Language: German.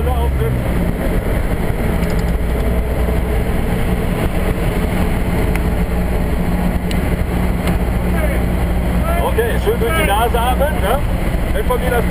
Brille aufsetzt. Okay, schön durch die Nase atmen, ne? Wenn von mir das